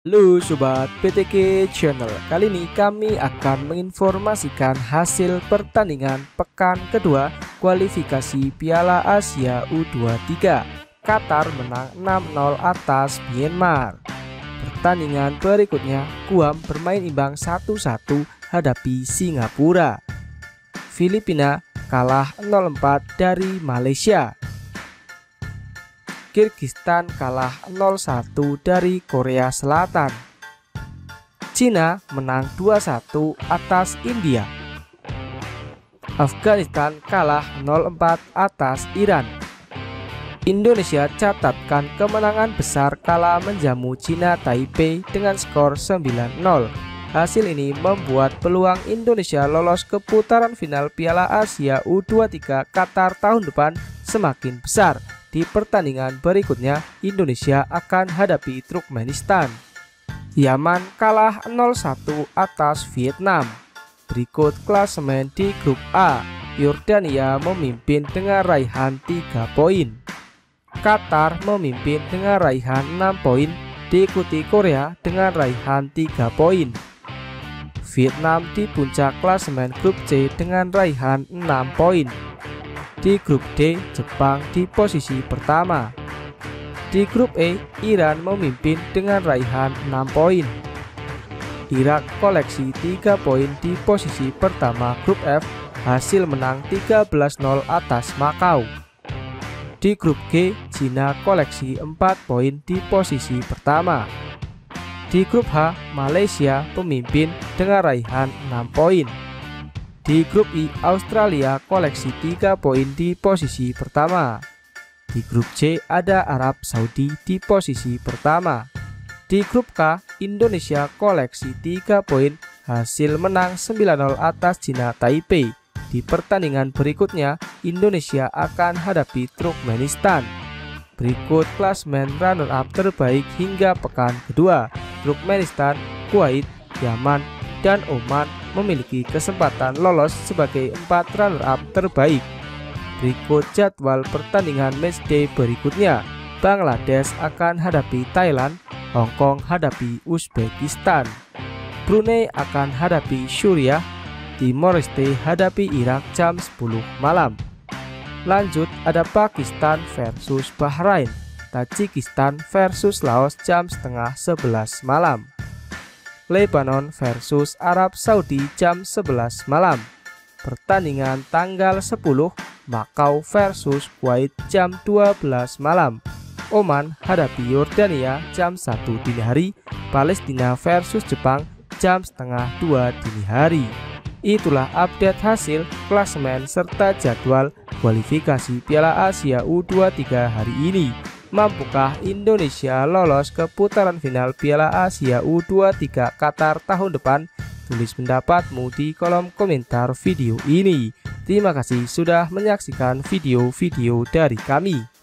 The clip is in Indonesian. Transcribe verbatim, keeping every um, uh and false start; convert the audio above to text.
Halo sobat P T K Channel, kali ini kami akan menginformasikan hasil pertandingan pekan kedua kualifikasi Piala Asia U dua puluh tiga. Qatar menang enam nol atas Myanmar. Pertandingan berikutnya, Guam bermain imbang satu satu hadapi Singapura. Filipina kalah nol empat dari Malaysia. Kirgistan kalah nol satu dari Korea Selatan. China menang dua satu atas India. Afghanistan kalah nol empat atas Iran. Indonesia catatkan kemenangan besar kala menjamu China Taipei dengan skor sembilan nol. Hasil ini membuat peluang Indonesia lolos ke putaran final Piala Asia U dua puluh tiga Qatar tahun depan semakin besar. Di pertandingan berikutnya, Indonesia akan hadapi Turkmenistan. Yaman kalah nol satu atas Vietnam. Berikut klasemen di grup A. Yordania memimpin dengan raihan tiga poin. Qatar memimpin dengan raihan enam poin, diikuti Korea dengan raihan tiga poin. Vietnam di puncak klasemen grup C dengan raihan enam poin. Di grup D, Jepang di posisi pertama. Di grup E, Iran memimpin dengan raihan enam poin. Irak koleksi tiga poin di posisi pertama grup F, hasil menang tiga belas nol atas Makau. Di grup G, Cina koleksi empat poin di posisi pertama. Di grup H, Malaysia pemimpin dengan raihan enam poin. Di grup I, Australia koleksi tiga poin di posisi pertama. Di grup C ada Arab Saudi di posisi pertama. Di grup K, Indonesia koleksi tiga poin, hasil menang sembilan nol atas China Taipei. Di pertandingan berikutnya, Indonesia akan hadapi Turkmenistan. Berikut klasemen runner-up terbaik hingga pekan kedua. Turkmenistan, Kuwait, Yaman, dan Oman memiliki kesempatan lolos sebagai empat runner-up terbaik. Berikut jadwal pertandingan matchday berikutnya. Bangladesh akan hadapi Thailand, Hong Kong hadapi Uzbekistan, Brunei akan hadapi Suriah, Timor Leste hadapi Irak jam sepuluh malam. Lanjut ada Pakistan versus Bahrain, Tajikistan versus Laos jam setengah sebelas malam. Lebanon versus Arab Saudi jam sebelas malam. Pertandingan tanggal sepuluh, Makau versus Kuwait jam dua belas malam. Oman hadapi Yordania jam satu dini hari. Palestina versus Jepang jam setengah dua dini hari. Itulah update hasil, klasemen, serta jadwal kualifikasi Piala Asia U dua puluh tiga hari ini. Mampukah Indonesia lolos ke putaran final Piala Asia U dua puluh tiga Qatar tahun depan? Tulis pendapatmu di kolom komentar video ini. Terima kasih sudah menyaksikan video-video dari kami.